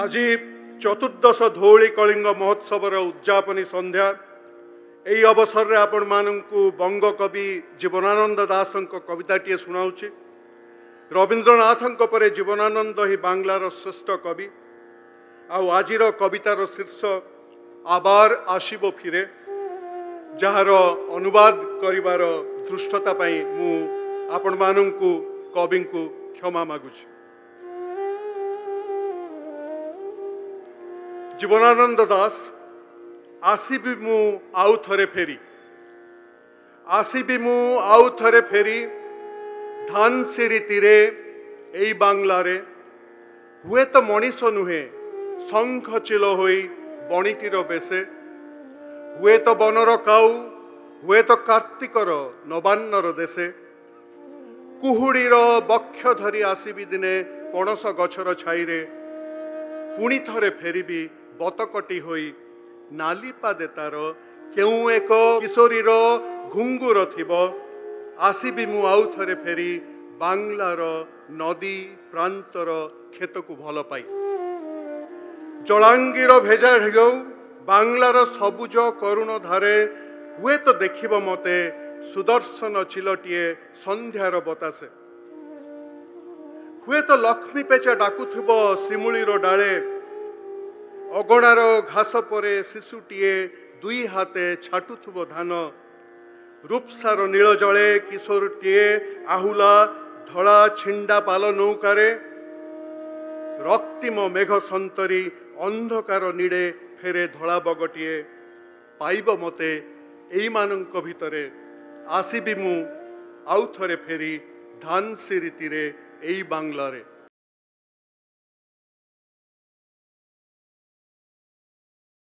आज चतुर्दश धौली कलिंग महोत्सव उद्यापनी संध्या यही अवसर में आपण मानू बंग कवि जीवनानंद दास कविताटी शुणाऊँ। रवींद्रनाथ पर जीवनानंद ही बांग्लार श्रेष्ठ कवि। आज कवितार शीर्ष आबार आसिबो फिरे, जार अनुवाद करिवार दृष्टता पाई मु आपण मानंकु कविंकु क्षमा मागुछि। जीवनानंद दास आसीबी मु आउ थरे फेरी, आसीबी मु आउ थरे फेरी, धानसिरी तीरे एई बांग्लारे, हुए तो मनीष नुहे शंख चिल होई बणीटीर बेशे, हुए तो बनर काऊ, हुए तो कार्तिकर नवान्नर देशे, कुहुड़ीर बक्ष धरी आसीबी दिने पणस गछर छाईरे, पुणी थरे फेरिबी बतकटी होई, नालीपा देतार केउ एक किशोरीर घुंगुर थिबो, आसीबी मु आउ थरे फेरी, बांग्लार नदी प्रांतर खेतकु भल पाई, जलांगीर भेजा ढेऊ बांग्लार सबुज करुण धारे, हुए तो देखिबो मते सुदर्शन चिलटिए संध्यार बतासे, हुए तो लक्ष्मी पेचा डाकुथिबो सिमुलीर डाले, अगणार घास परे शिशुटीए दुई हाते छाटुथिबो धान, रूपसार नील जले किशोरटीए आहुला धला छिंडा पाल नौकारे, रक्तिम मेघ संतरी अंधकार नीड़े फेरे धला बगटीए, पाइबो मते एई मानंक भितरे, आसीबी मु आउ थरे फेरी, धानसिरी तीरे एई बांग्लारे।